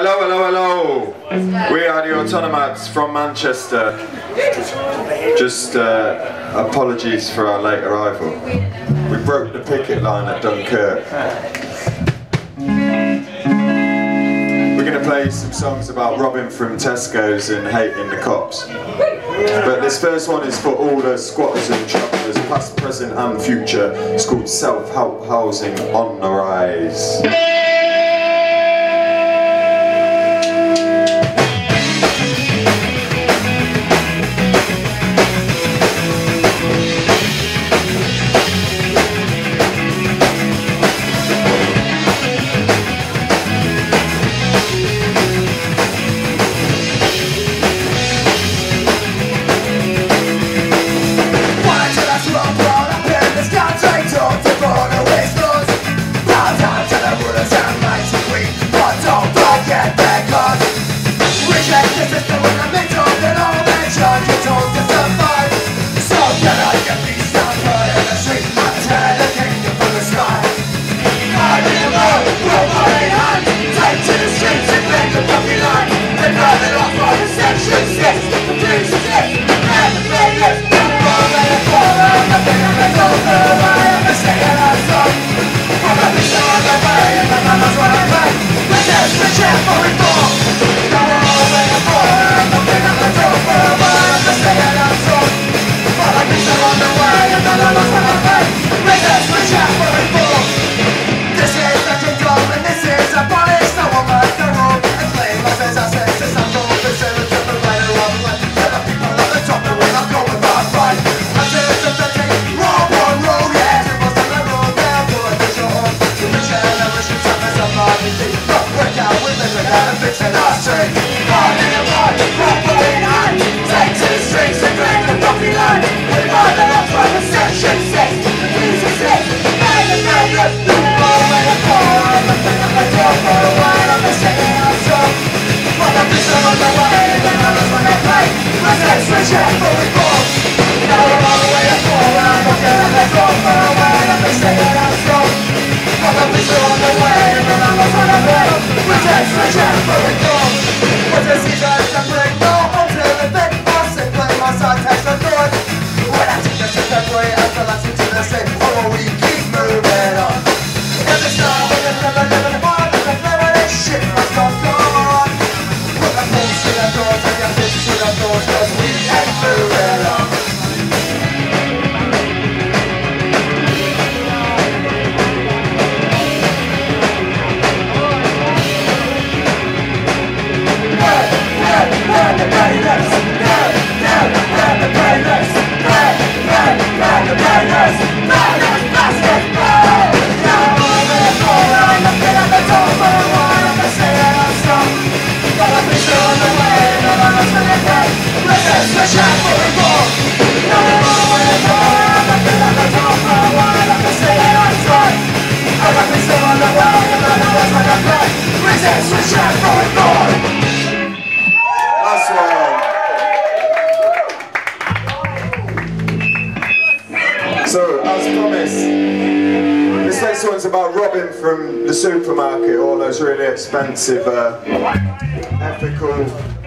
Hello, hello, hello! We are the Autonomads from Manchester. Just apologies for our late arrival. We broke the picket line at Dunkirk. We're going to play some songs about robbing from Tesco's and hating the cops. But this first one is for all the squatters and travellers, past, present and future. It's called Self-Help Housing on the Rise. So, as promised, this next one's about robbing from the supermarket, all those really expensive, ethical,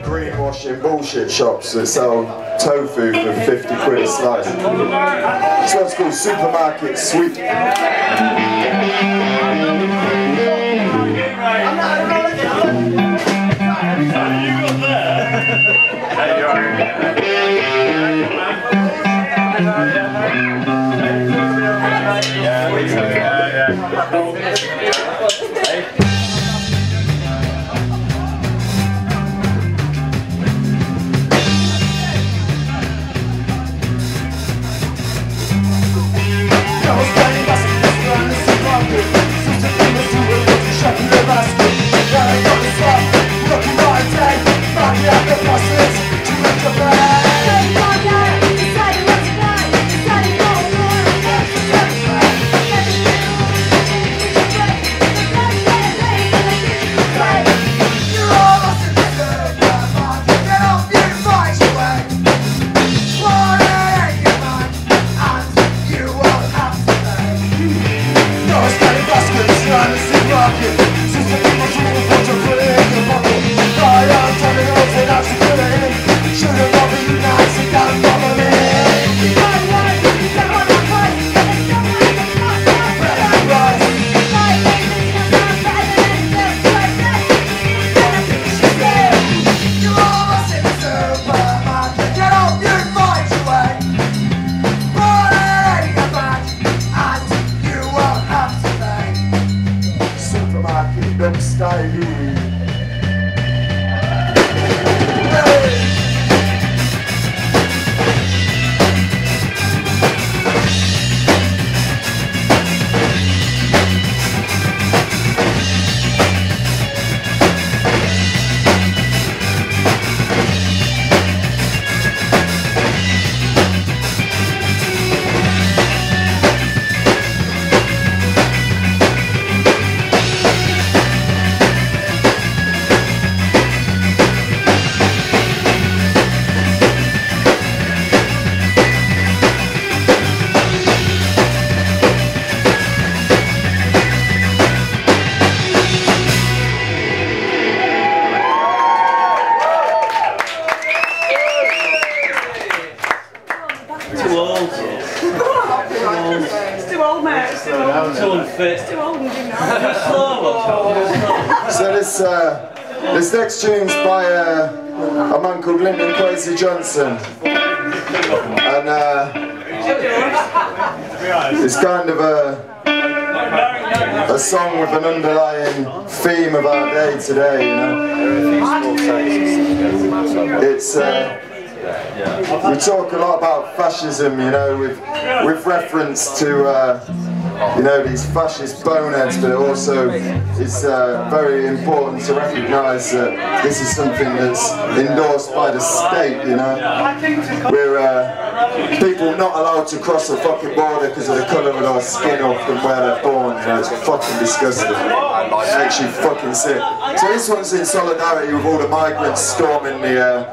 greenwashing bullshit shops that sell tofu for 50 quid a slice. This one's called Supermarket Sweep. Looking right, take money at the prices to make a bed. and style. So this next tune's by a man called Lyndon Kwesi Johnson, and it's kind of a song with an underlying theme of our day today, you know. It's we talk a lot about fascism, you know, with reference to you know, these fascist boneheads, but also it's very important to recognise that this is something that's endorsed by the state, you know. We're people not allowed to cross the fucking border because of the colour of our skin or from where they're born, you know. It's fucking disgusting. It makes you fucking sick. So this one's in solidarity with all the migrants storming the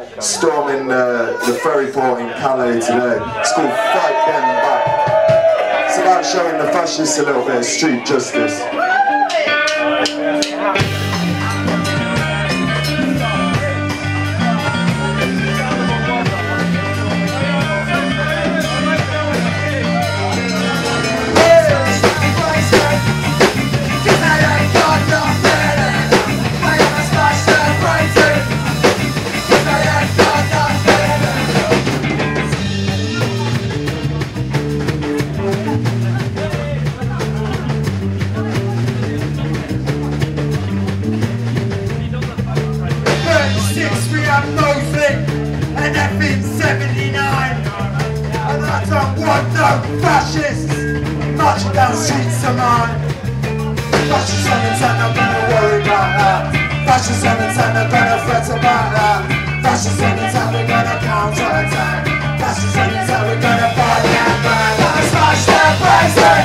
ferry port in Calais today. It's called Fight Them Back. It's about showing the fascists a little bit of street justice. Fascists, marching down the streets of mine. Fascists on the town, I'm gonna worry about that. Fascists on the town, I'm gonna fret about that. Fascists on the town, we're gonna counterattack. Fascists on the town, we're gonna fight that back. Gonna smash their faces,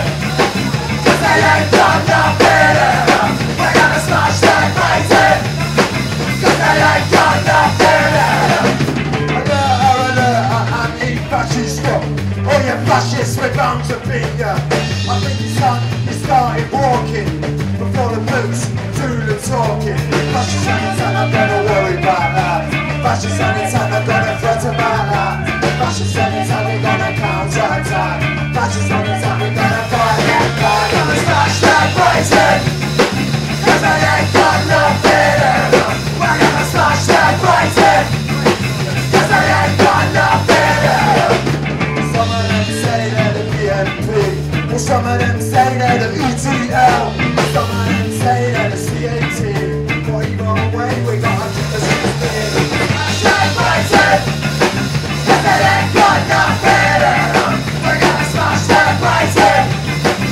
cause they ain't got nothing in them. We're gonna smash their faces, cause they ain't got nothing in them. I need fascists for all you fascists, we're bound to be ya. I think you started walking before the boots do the talking. Fascists on the town, I'm gonna worry about that. Fascists on the town, I'm gonna fret about that. Fascists on the town, we're gonna counterattack. Fascists on the town, we're gonna fight that fight. Gonna smash that prison, cause they ain't got nothing in them. We're gonna smash that prison, cause they ain't got nothing in them. Well, some of them say they're the ETL, some of them say they're the CAT. What you got away, we gotta keep the system. Smash that prison, cause they ain't got nothing in them. We're gonna smash that prison,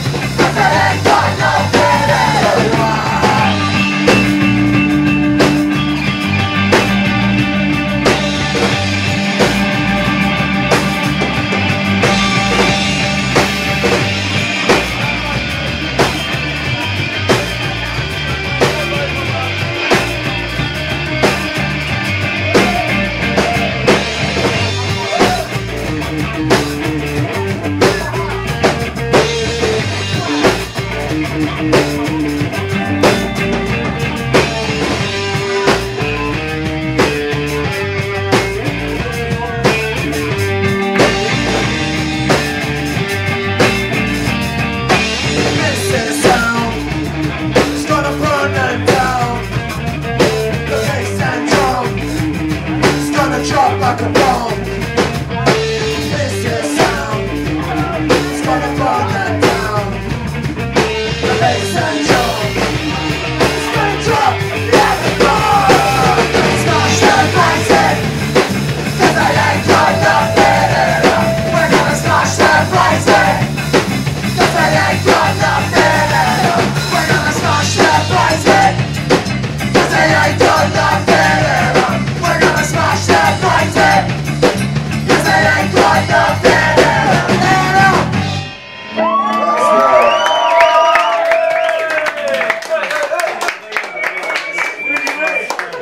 cause they ain't got nothing in them.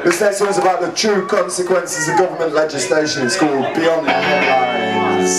This next one is about the true consequences of government legislation. It's called Beyond the Headlines.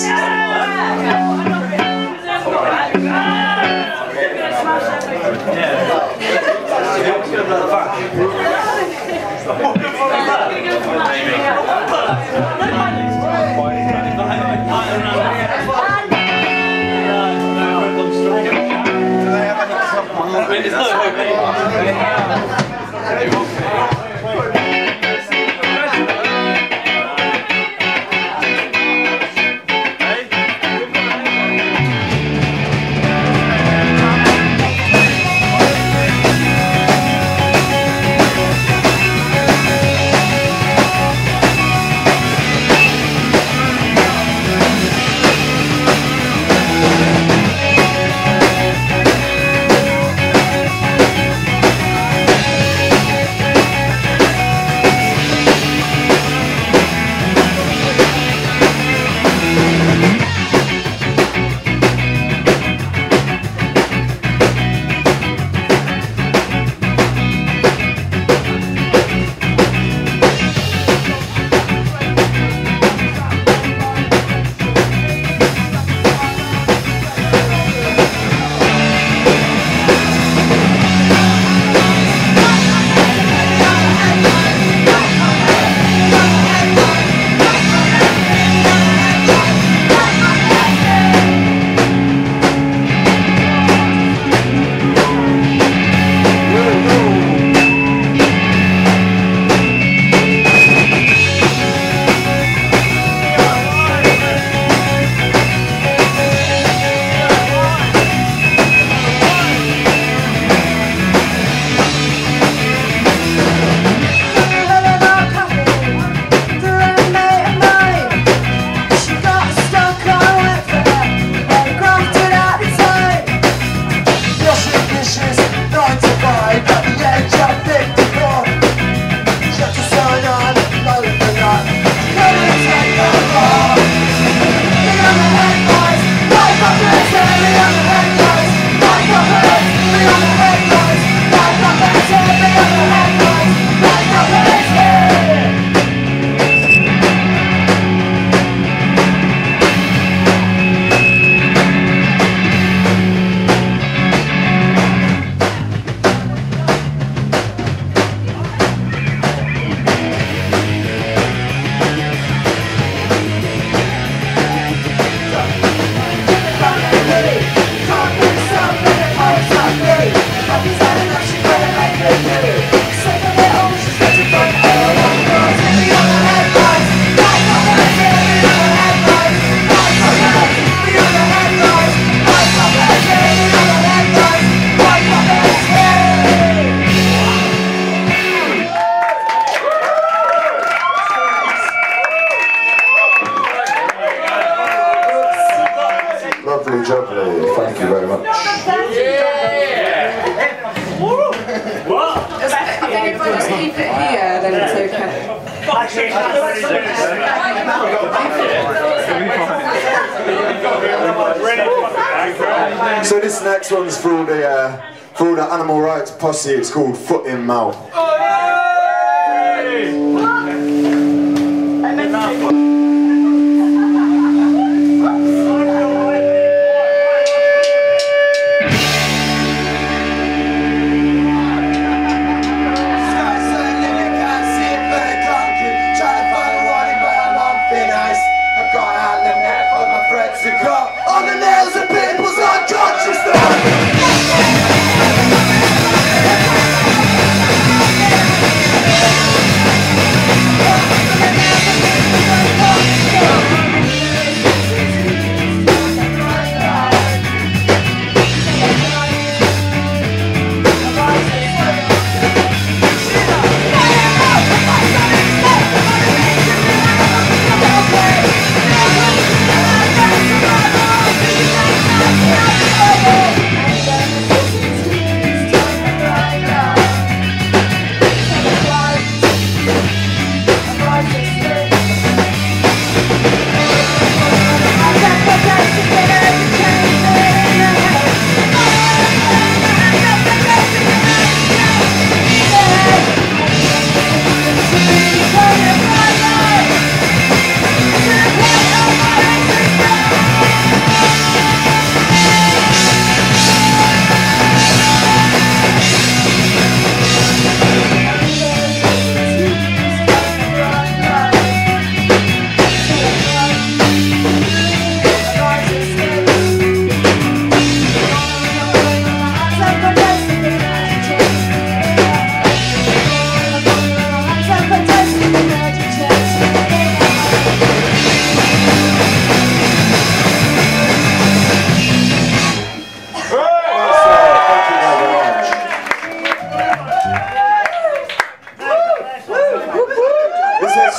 So this next one's for all the animal rights posse. It's called Foot in Mouth.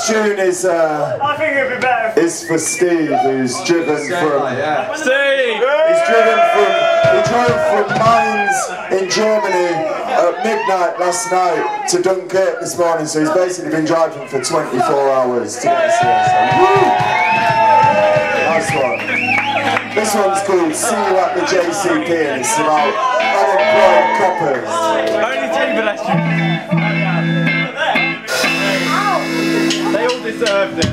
Next tune is I think it'd be better is for Steve, who's driven from Steve. He's drove from Mainz in Germany at midnight last night to Dunkirk this morning, so he's basically been driving for 24 hours to get us here. So. Nice one. This one's called "See You at the JCP" and it's about unemployed coppers. Only two for they all deserved it.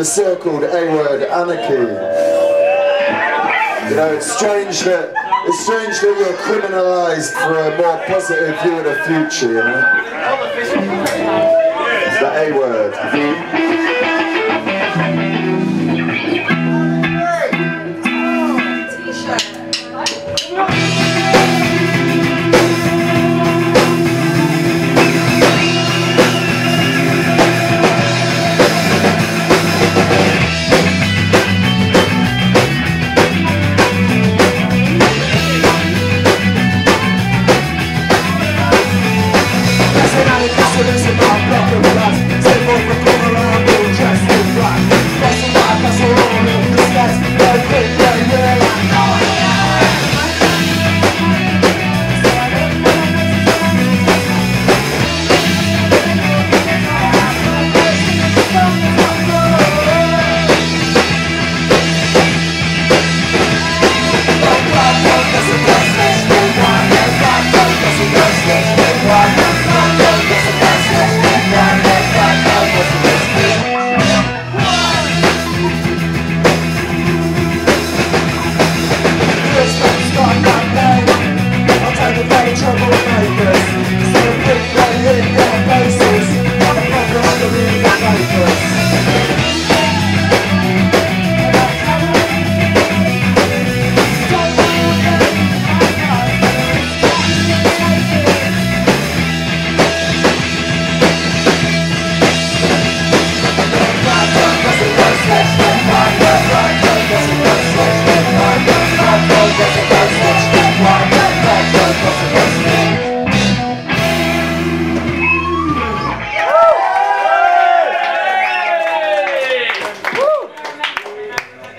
The so-called A-word, anarchy. You know, it's strange that you're criminalised for a more positive view of the future. You know, it's the A-word. listen by black and black. Save all the color and all dressed in black. That's all right, that's all wrong in disguise. Don't think that you're like, oh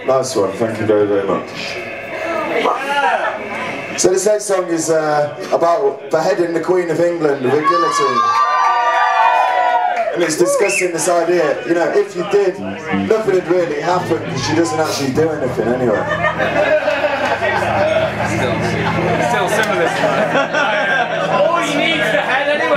Nice one, thank you very, very much. Yeah. So this next song is about beheading the Queen of England with guillotine. And it's discussing this idea, you know, if you did, nothing would really happen because she doesn't actually do anything anyway. Still similar. All you need is the head anyway.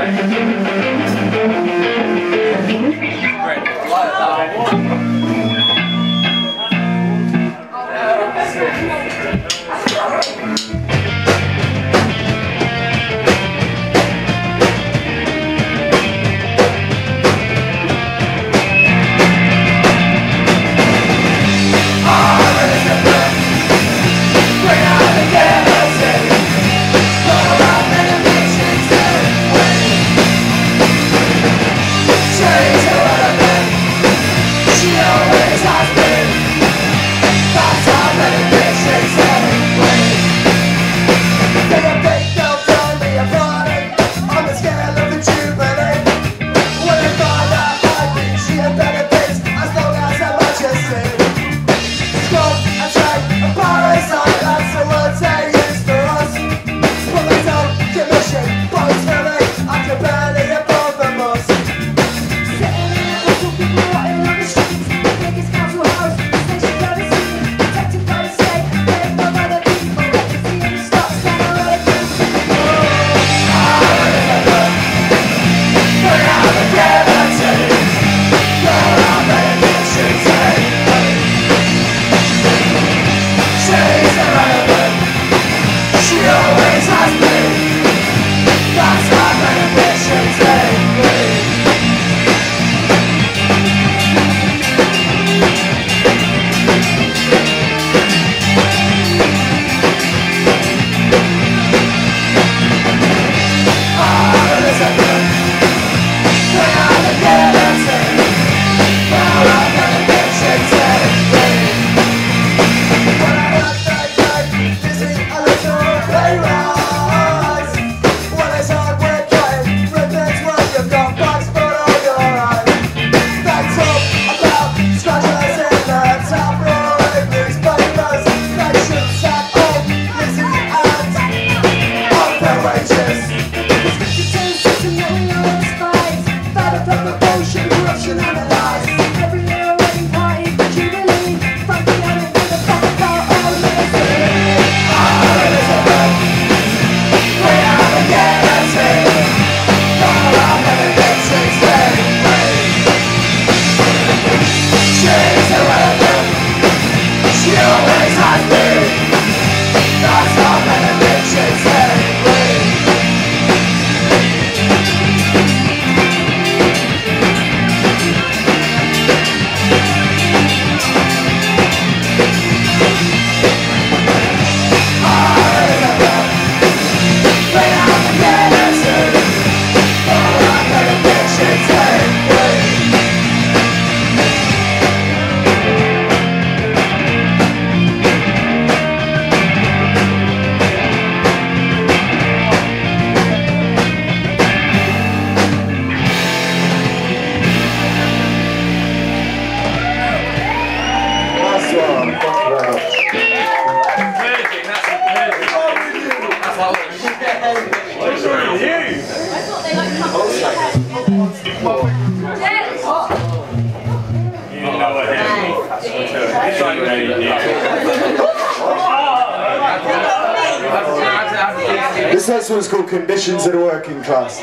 This next one's called Conditions in a Working Class.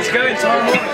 It's going time.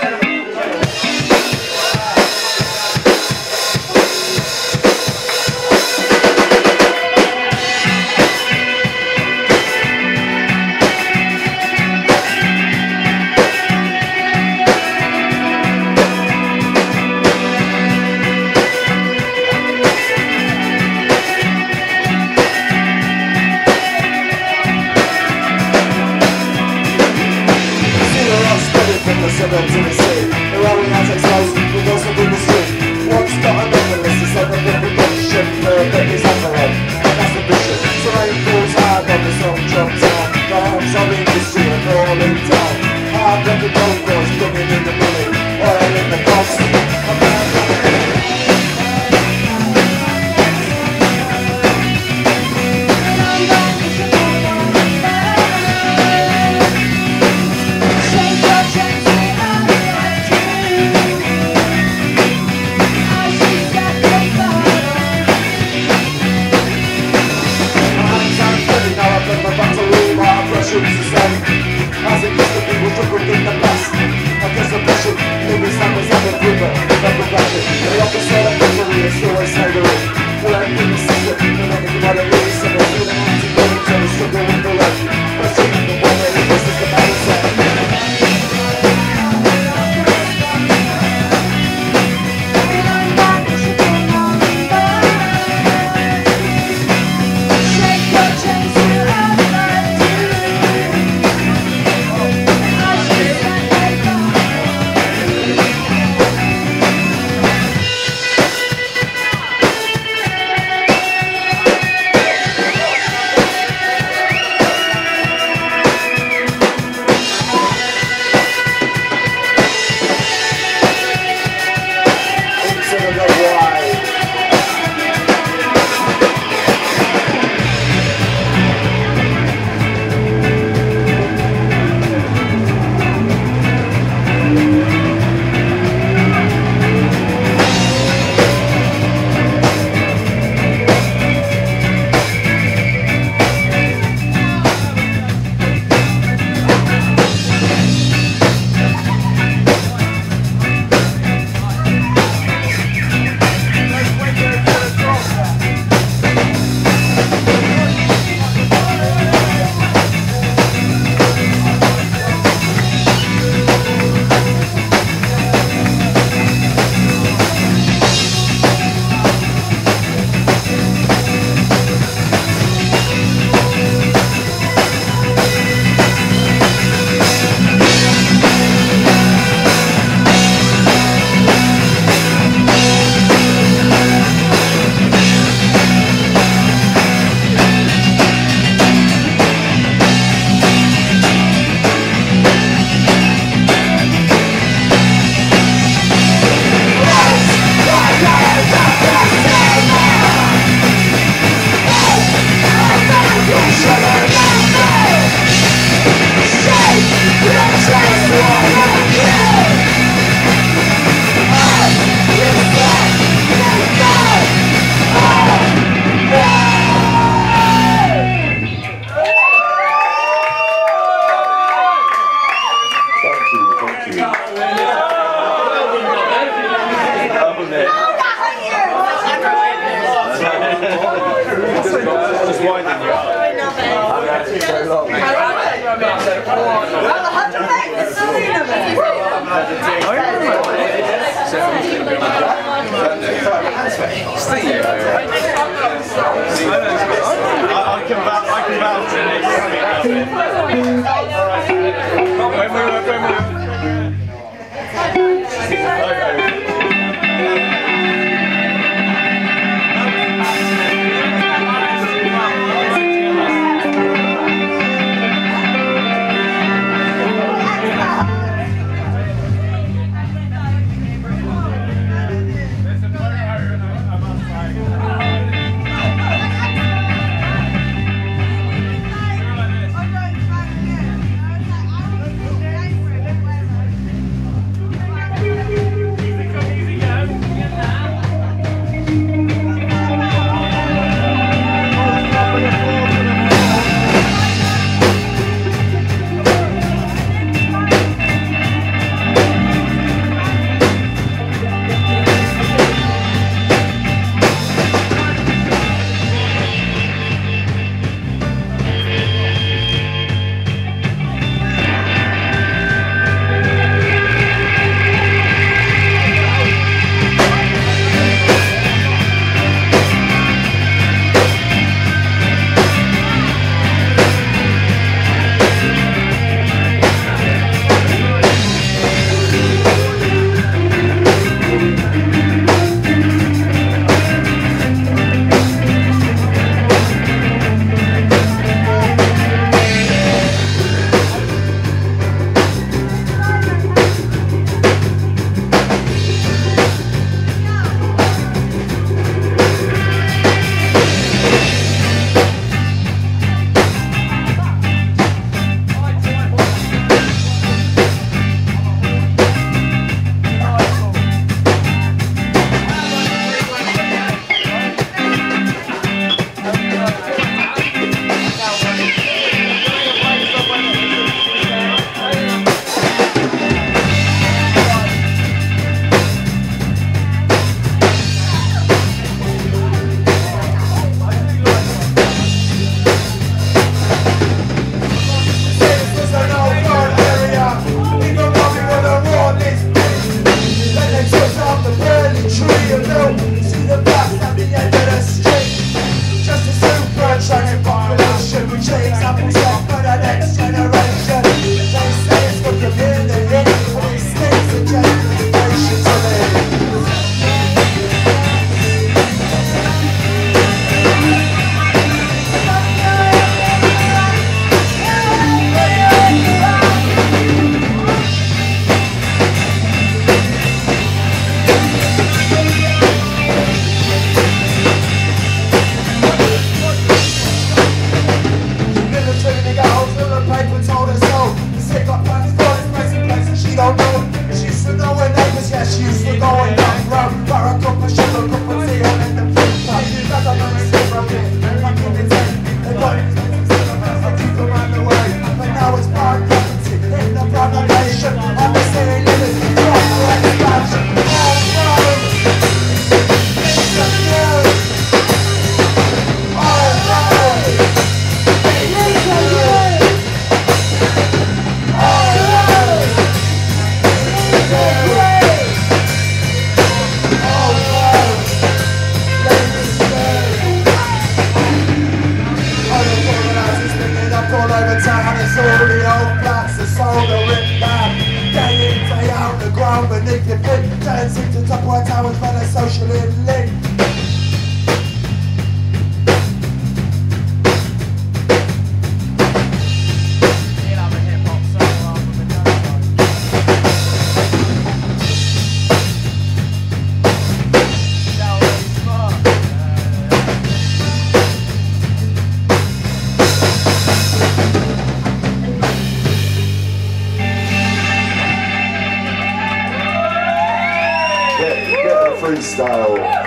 style. Is there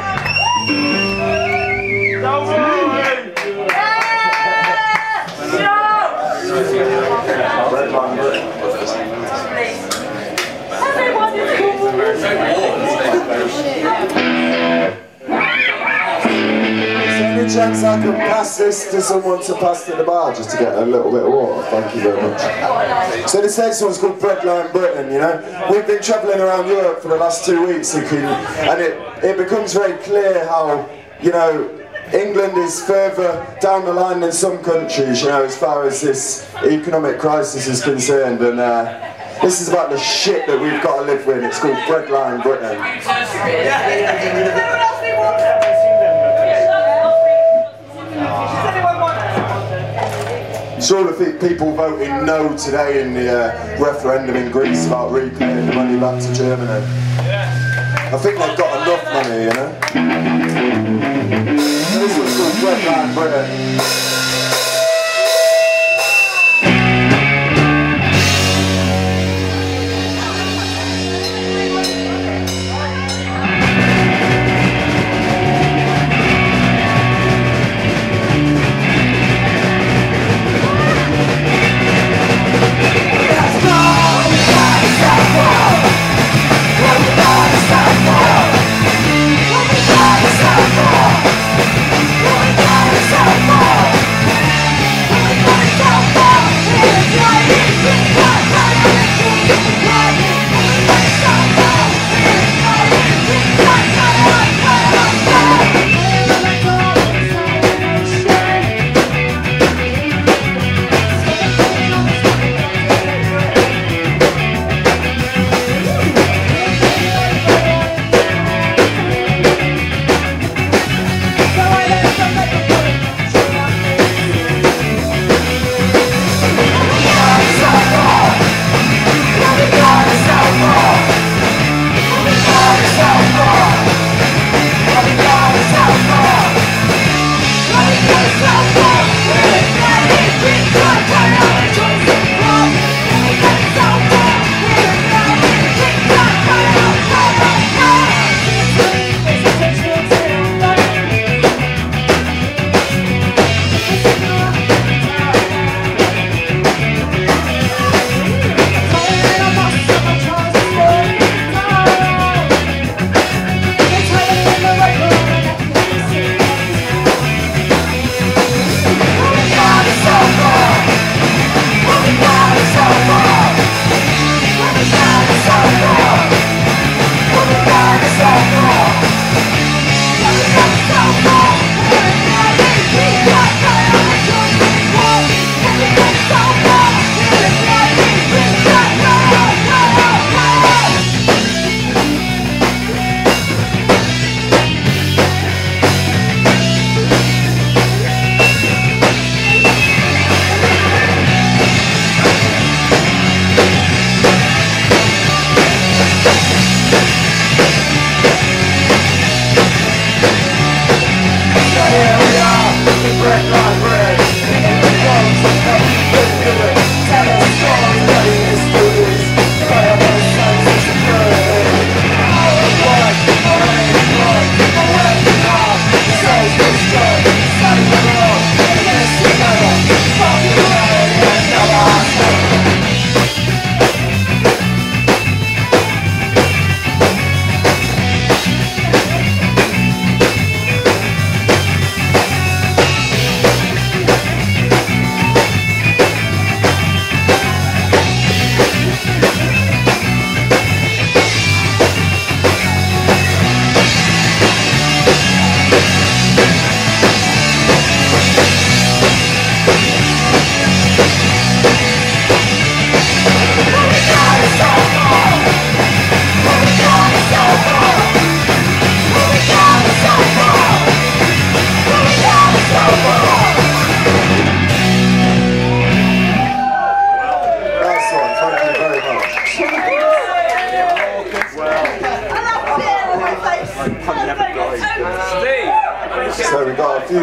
any chance I can pass this to someone to pass to the bar just to get a little bit of water? Thank you very much. So this next one's called Breadline Britain, you know. We've been travelling around Europe for the last 2 weeks and it becomes very clear how, you know, England is further down the line than some countries, you know, as far as this economic crisis is concerned. And this is about the shit that we've got to live with. It's called Breadline Britain. Sure, the people voting no today in the referendum in Greece about repaying the money back to Germany. Yeah. I think they've got enough money, you know. This one's called Breadline Britain.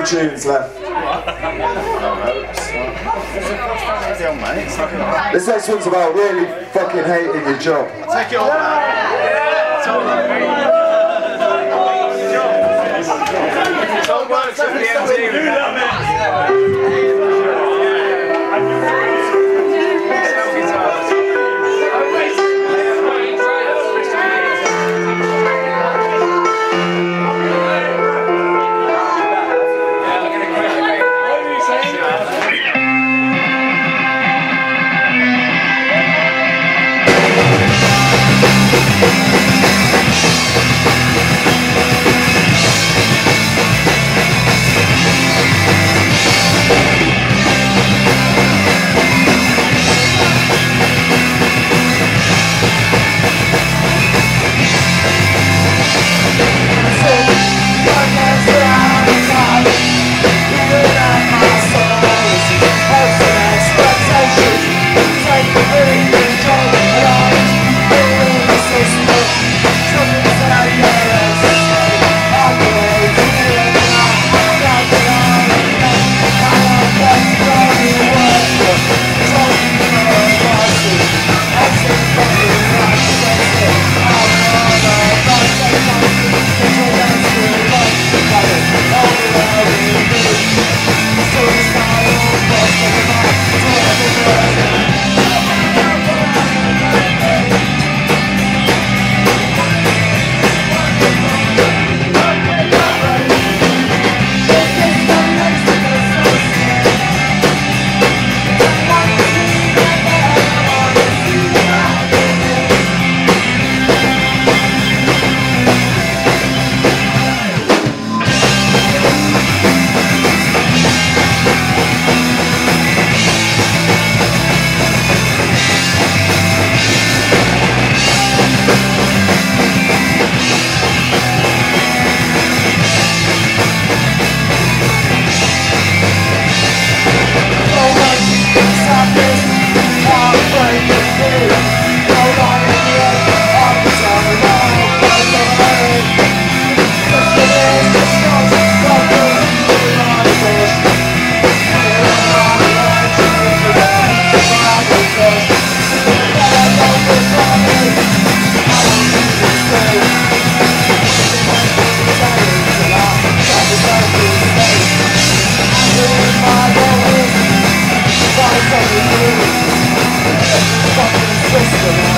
Tunes left. This next one's about really fucking hating your job. Take it all. System.